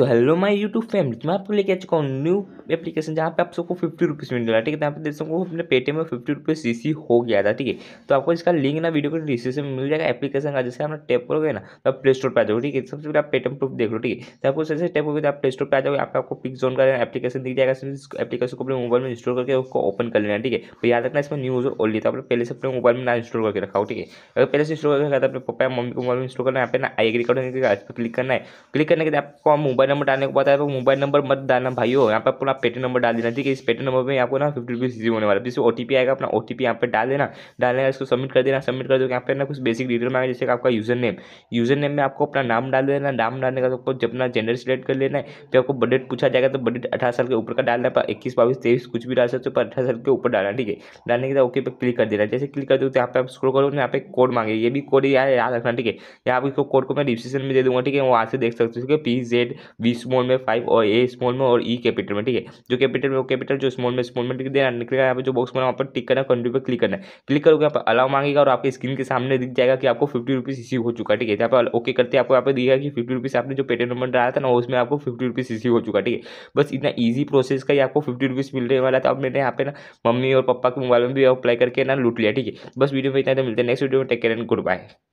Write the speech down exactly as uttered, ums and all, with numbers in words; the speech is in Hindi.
So hello my YouTube family, मैं आपको लेके आ चुका हूँ न्यू एप्लीकेशन जहाँ पे आप सबको फिफ्टी रुपीज़ मिल रहा है। ठीक है, यहाँ पे देख सबको अपने पेटीएम में फिफ्टी रुपीज़ सीसी हो गया था। ठीक है, तो आपको इसका लिंक ना वीडियो के डिस्क्रिप्शन में मिल जाएगा एप्लीकेशन का। जैसे आप टैप करोगे ना तो आप प्ले स्टोर पर आ जाओगे। ठीक है, सबसे पहले आप पेटीएम प्रूफ देख लो। ठीक है, तो आपको जैसे टैप होगी तो आप प्ले स्टोर पर आ जाओगे। आप आपको पिक जोन का एप्लीकेशन दिख जाएगा। एप्लीकेशन को अपने मोबाइल में इंस्टॉल करके उसको ओपन कर लेना। ठीक है, तो याद रखना इसमें न्यू यूजर ओनली, तो आप पहले से अपने मोबाइल में ना इंस्टॉल करके रखा हो। ठीक है, अगर पहले से इंस्टॉल करके रखा अपने पापा या मम्मी को मोबाइल में इंस्टॉल करना है। यहाँ पे ना आई एग्री करके क्लिक करना है। क्लिक करने के बाद आपको मोबाइल नंबर डालने को बताया, तो मोबाइल नंबर मत डालना भाई हो। यहाँ पर अपना पेटी नंबर डाल देना। ठीक है, इस पेटी नंबर में आपको ना फिफ्टी रुपीज़ होने वाला है। जिससे ओटीपी आएगा अपना ओटीपी यहाँ पे डाल देना। डालने का इसको सबमिट कर देना। सबमिट कर दो। यहाँ पे ना कुछ बेसिक डिटेल मांगे, जैसे आपका यूजर नेम यूजर नेम में आपको अपना नाम डाल देना। नाम डालने का तो आपको अपना जेंडर सिलेक्ट कर लेना है। फिर आपको बजट पूछा जाएगा, तो बजट अठारह साल के ऊपर का डालना है। पर इक्कीस बाईस तेईस कुछ भी डाल सकते हो, पर अठारह साल के ऊपर डालना। ठीक है, डालने के बाद ओके पे क्लिक कर देना। जैसे क्लिक कर दो तो यहाँ पे आप स्क्रॉल करो, यहाँ पे कोड मांगे। ये भी कोड याद रखना। ठीक है, यहाँ आपको कोड को मैं डिस्क्रिप्शन में दे दूँगा। ठीक है, वहाँ से देख सकते हो। पी जेड बी स्मॉल में फाइव और ए स्मॉल में और ई कैपिटल में। ठीक है, जो कैपिटल में वो कैपिटल, जो स्मॉल में स्मॉल में टिक देना। निकलेगा यहाँ पे जो बॉक्स बना वहाँ पर टिक करना, कंट्री पे क्लिक करना है। क्लिक करोगे यहाँ पर अलाउ मांगेगा और आपके स्क्रीन के सामने दिख जाएगा कि आपको फिफ्टी रुपीज़ रिसीव हो चुका है। ठीक है, यहाँ पर ओके करते आपको यहाँ पे दिखेगा कि फिफ्टी रुपीज़ आपने जो पेटीएम नंबर डाला था ना उसमें आपको फिफ्टी रुपीज़ रिसीव हो चुका है। ठीक है, बस इतना ईजी प्रोसेस का ही आपको फिफ्टी रुपीज़ मिलने वाला था। अब मैंने यहाँ पे ना मम्मी और पापा के मोबाइल में भी अप्लाई करके ना लूट लिया। ठीक है, बस वीडियो में इतना। मिलते हैं नेक्स्ट वीडियो में। Take care and good bye.